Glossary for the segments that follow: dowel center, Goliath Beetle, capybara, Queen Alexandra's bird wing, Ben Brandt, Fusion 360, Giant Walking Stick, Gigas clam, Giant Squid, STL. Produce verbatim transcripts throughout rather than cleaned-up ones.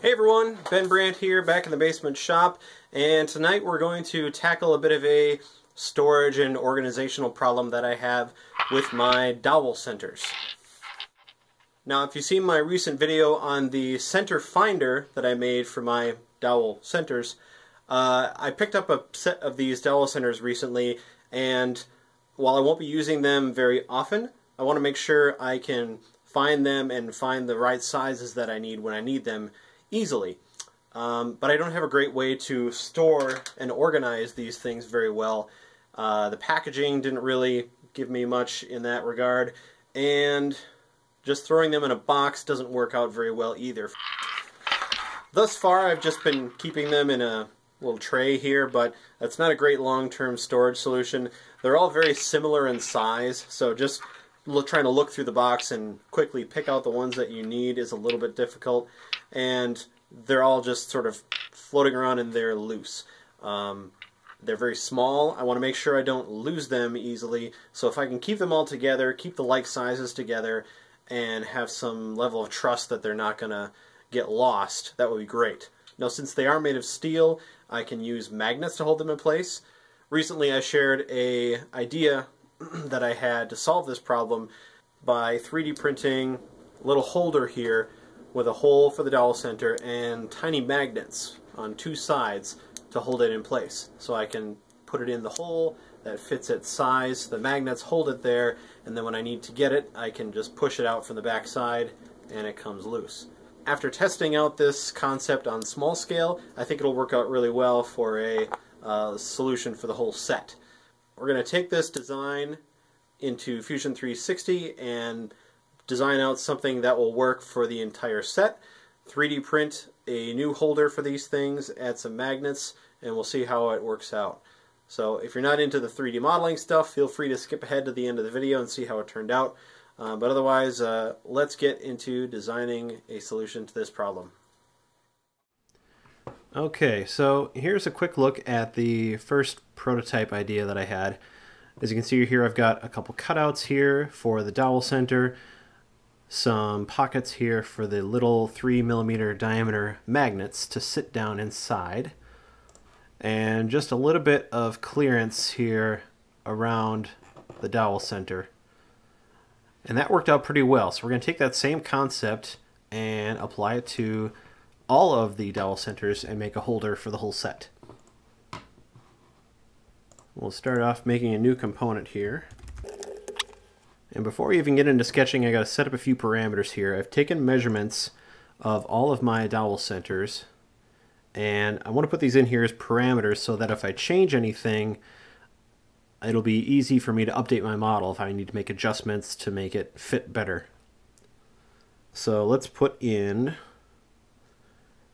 Hey everyone, Ben Brandt here, back in the basement shop, and tonight we're going to tackle a bit of a storage and organizational problem that I have with my dowel centers. Now, if you've seen my recent video on the center finder that I made for my dowel centers, uh, I picked up a set of these dowel centers recently, and while I won't be using them very often, I want to make sure I can find them and find the right sizes that I need when I need them easily. Um, but I don't have a great way to store and organize these things very well. Uh, the packaging didn't really give me much in that regard, and just throwing them in a box doesn't work out very well either. Thus far I've just been keeping them in a little tray here, but that's not a great long-term storage solution. They're all very similar in size, so just trying to look through the box and quickly pick out the ones that you need is a little bit difficult, and they're all just sort of floating around and they're loose. Um, they're very small. I want to make sure I don't lose them easily, so if I can keep them all together, keep the like sizes together, and have some level of trust that they're not going to get lost, that would be great. Now, since they are made of steel, I can use magnets to hold them in place. Recently I shared a idea that I had to solve this problem by three D printing a little holder here with a hole for the dowel center and tiny magnets on two sides to hold it in place. So I can put it in the hole that fits its size, the magnets hold it there, and then when I need to get it I can just push it out from the back side and it comes loose. After testing out this concept on small scale, I think it'll work out really well for a uh, solution for the whole set. We're going to take this design into Fusion three sixty and design out something that will work for the entire set. three D print a new holder for these things, add some magnets, and we'll see how it works out. So if you're not into the three D modeling stuff, feel free to skip ahead to the end of the video and see how it turned out. Uh, but otherwise, uh, let's get into designing a solution to this problem. Okay, so here's a quick look at the first prototype idea that I had. As you can see here, I've got a couple cutouts here for the dowel center, some pockets here for the little three millimeter diameter magnets to sit down inside, and just a little bit of clearance here around the dowel center. And that worked out pretty well. So we're going to take that same concept and apply it to all of the dowel centers and make a holder for the whole set. We'll start off making a new component here. And before we even get into sketching, I got to set up a few parameters here. I've taken measurements of all of my dowel centers, and I want to put these in here as parameters so that if I change anything, it'll be easy for me to update my model if I need to make adjustments to make it fit better. So let's put in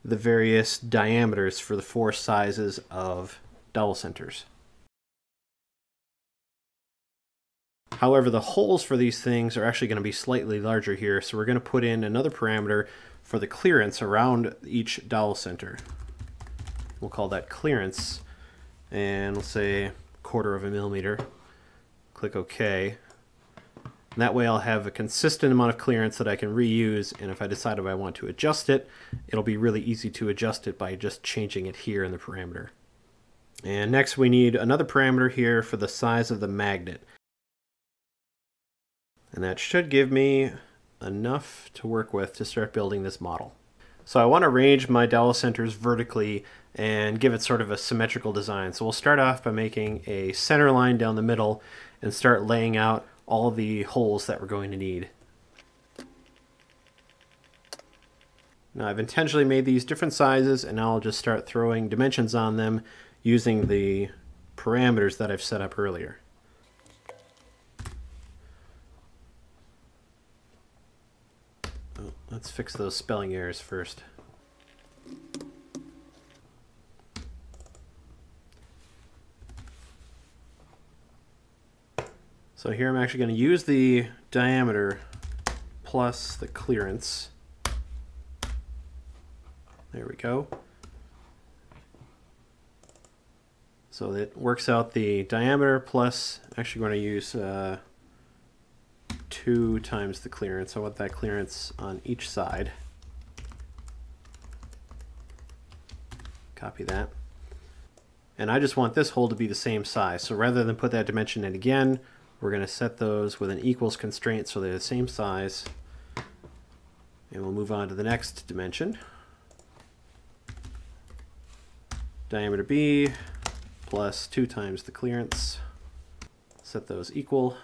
the various diameters for the four sizes of dowel centers. However, the holes for these things are actually going to be slightly larger here, so we're going to put in another parameter for the clearance around each dowel center. We'll call that clearance, and we'll say quarter of a millimeter. Click OK. And that way I'll have a consistent amount of clearance that I can reuse, and if I decide if I want to adjust it, it'll be really easy to adjust it by just changing it here in the parameter. And next we need another parameter here for the size of the magnet. And that should give me enough to work with to start building this model. So I want to arrange my dowel centers vertically and give it sort of a symmetrical design. So we'll start off by making a center line down the middle and start laying out all the holes that we're going to need. Now I've intentionally made these different sizes, and now I'll just start throwing dimensions on them using the parameters that I've set up earlier. Oh, let's fix those spelling errors first. So here I'm actually going to use the diameter plus the clearance. There we go. So it works out the diameter plus, actually going to use uh, two times the clearance. I want that clearance on each side. Copy that. And I just want this hole to be the same size. So rather than put that dimension in again, we're going to set those with an equals constraint so they're the same size. And we'll move on to the next dimension. Diameter B plus two times the clearance. Set those equal.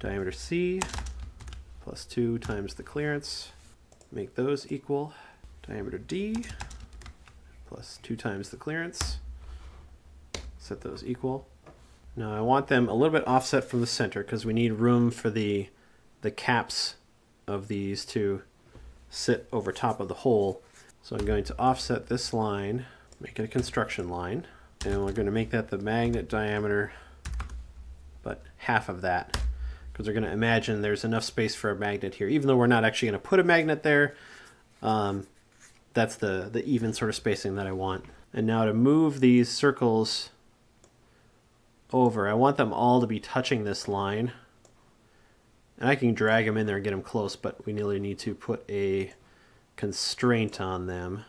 Diameter C plus two times the clearance. Make those equal. Diameter D plus two times the clearance. Set those equal. Now I want them a little bit offset from the center because we need room for the the caps of these to sit over top of the hole. So I'm going to offset this line, make it a construction line, and we're going to make that the magnet diameter, but half of that, because we're going to imagine there's enough space for a magnet here, even though we're not actually going to put a magnet there. Um, that's the, the even sort of spacing that I want. And now to move these circles over, I want them all to be touching this line. And I can drag them in there and get them close, but we nearly need to put a constraint on them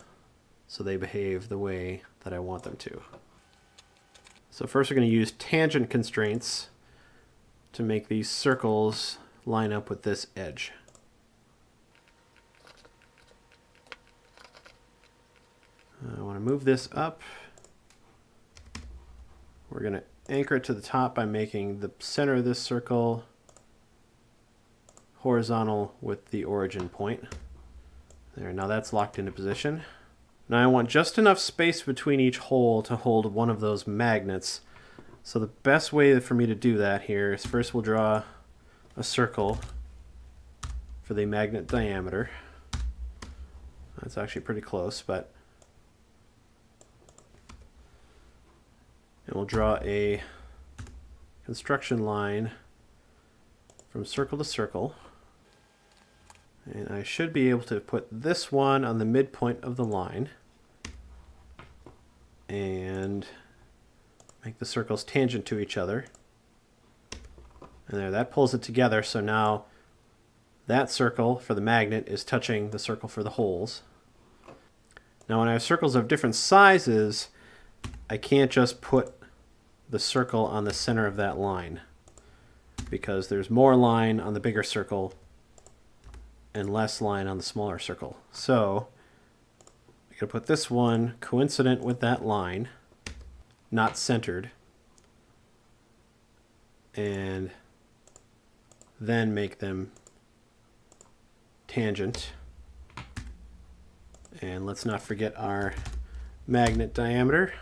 so they behave the way that I want them to. So first we're going to use tangent constraints to make these circles line up with this edge. I want to move this up. We're going to anchor it to the top by making the center of this circle horizontal with the origin point. There, now that's locked into position. Now I want just enough space between each hole to hold one of those magnets. So the best way for me to do that here is first we'll draw a circle for the magnet diameter. That's actually pretty close, but... and we'll draw a construction line from circle to circle. And I should be able to put this one on the midpoint of the line and make the circles tangent to each other. And there, that pulls it together. So now that circle for the magnet is touching the circle for the holes. Now when I have circles of different sizes, I can't just put the circle on the center of that line because there's more line on the bigger circle and less line on the smaller circle. So I'm going to put this one coincident with that line, not centered, and then make them tangent. And let's not forget our magnet diameter.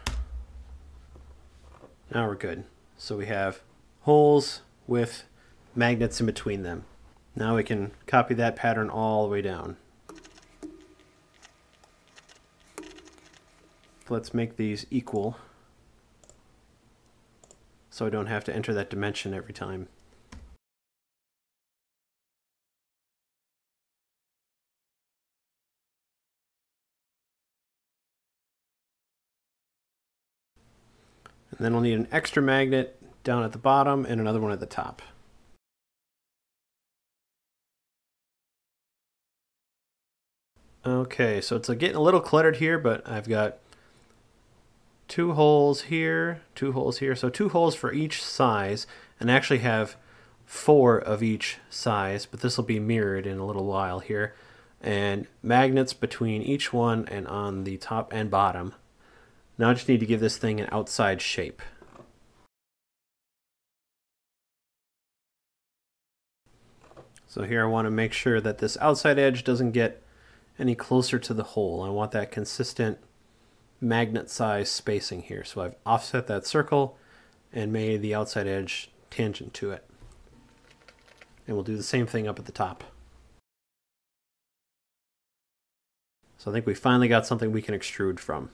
Now we're good. So we have holes with magnets in between them. Now we can copy that pattern all the way down. Let's make these equal so I don't have to enter that dimension every time. And then we'll need an extra magnet down at the bottom and another one at the top. Okay, so it's getting a little cluttered here, but I've got two holes here, two holes here, so two holes for each size, and I actually have four of each size, but this will be mirrored in a little while here, and magnets between each one and on the top and bottom. Now I just need to give this thing an outside shape. So here I want to make sure that this outside edge doesn't get any closer to the hole. I want that consistent magnet size spacing here. So I've offset that circle and made the outside edge tangent to it. And we'll do the same thing up at the top. So I think we finally got something we can extrude from.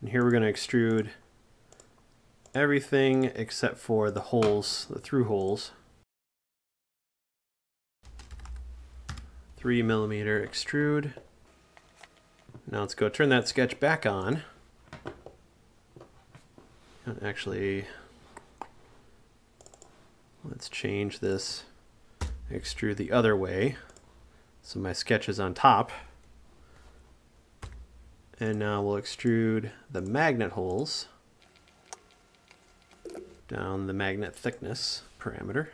And here we're going to extrude everything except for the holes, the through holes. Three millimeter extrude. Now let's go turn that sketch back on. And actually, let's change this extrude the other way so my sketch is on top. And now we'll extrude the magnet holes down the magnet thickness parameter.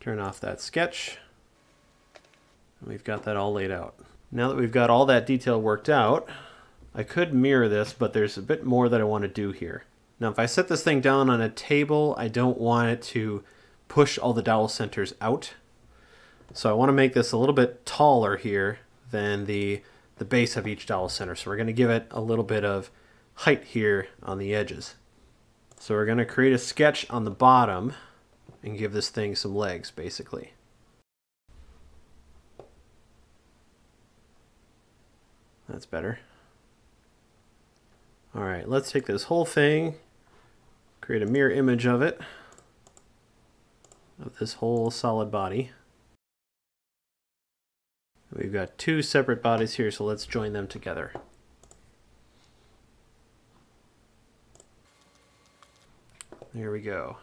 Turn off that sketch. And we've got that all laid out. Now that we've got all that detail worked out, I could mirror this, but there's a bit more that I want to do here. Now if I set this thing down on a table, I don't want it to push all the dowel centers out. So I want to make this a little bit taller here than the, the base of each dowel center. So we're going to give it a little bit of height here on the edges. So we're going to create a sketch on the bottom and give this thing some legs, basically. That's better. All right, let's take this whole thing, create a mirror image of it, of this whole solid body. We've got two separate bodies here, so let's join them together. There we go.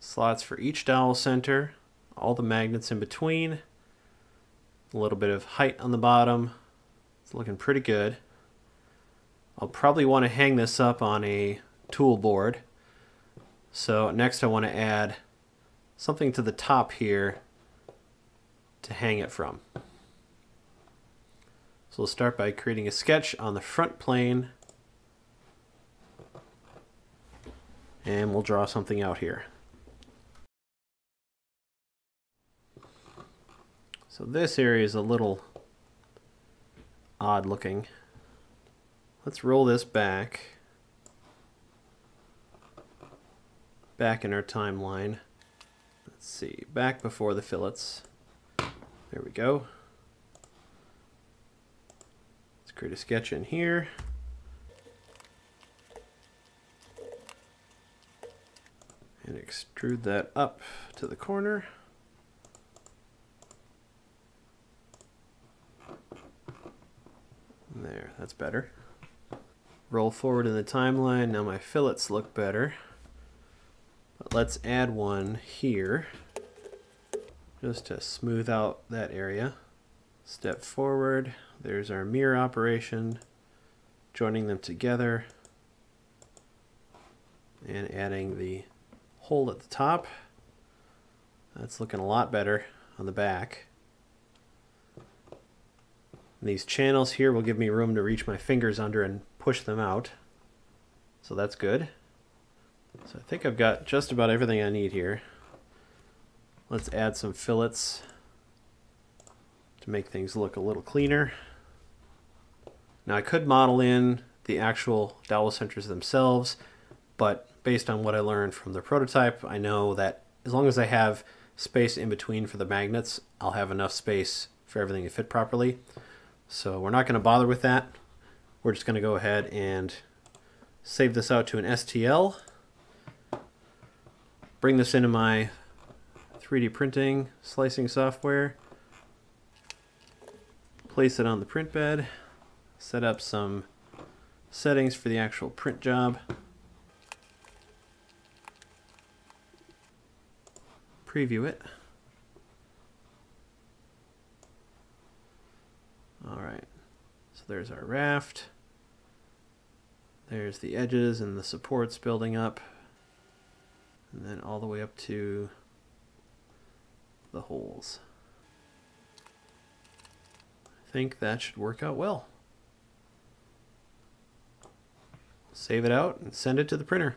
Slots for each dowel center, all the magnets in between, a little bit of height on the bottom. It's looking pretty good. I'll probably want to hang this up on a tool board. So next I want to add something to the top here to hang it from. So we'll start by creating a sketch on the front plane, and we'll draw something out here. So this area is a little odd looking. Let's roll this back, back in our timeline. Let's see, back before the fillets. There we go. Let's create a sketch in here. And extrude that up to the corner. There, that's better. Roll forward in the timeline. Now my fillets look better. But let's add one here, just to smooth out that area. Step forward, there's our mirror operation, joining them together and adding the hole at the top. That's looking a lot better on the back. And these channels here will give me room to reach my fingers under and push them out. So that's good. So I think I've got just about everything I need here. Let's add some fillets to make things look a little cleaner. Now I could model in the actual dowel centers themselves, but based on what I learned from the prototype, I know that as long as I have space in between for the magnets, I'll have enough space for everything to fit properly. So we're not going to bother with that. We're just going to go ahead and save this out to an S T L, bring this into my three D printing, slicing software, place it on the print bed, set up some settings for the actual print job, preview it. All right, so there's our raft, there's the edges and the supports building up, and then all the way up to the holes. I think that should work out well. Save it out and send it to the printer.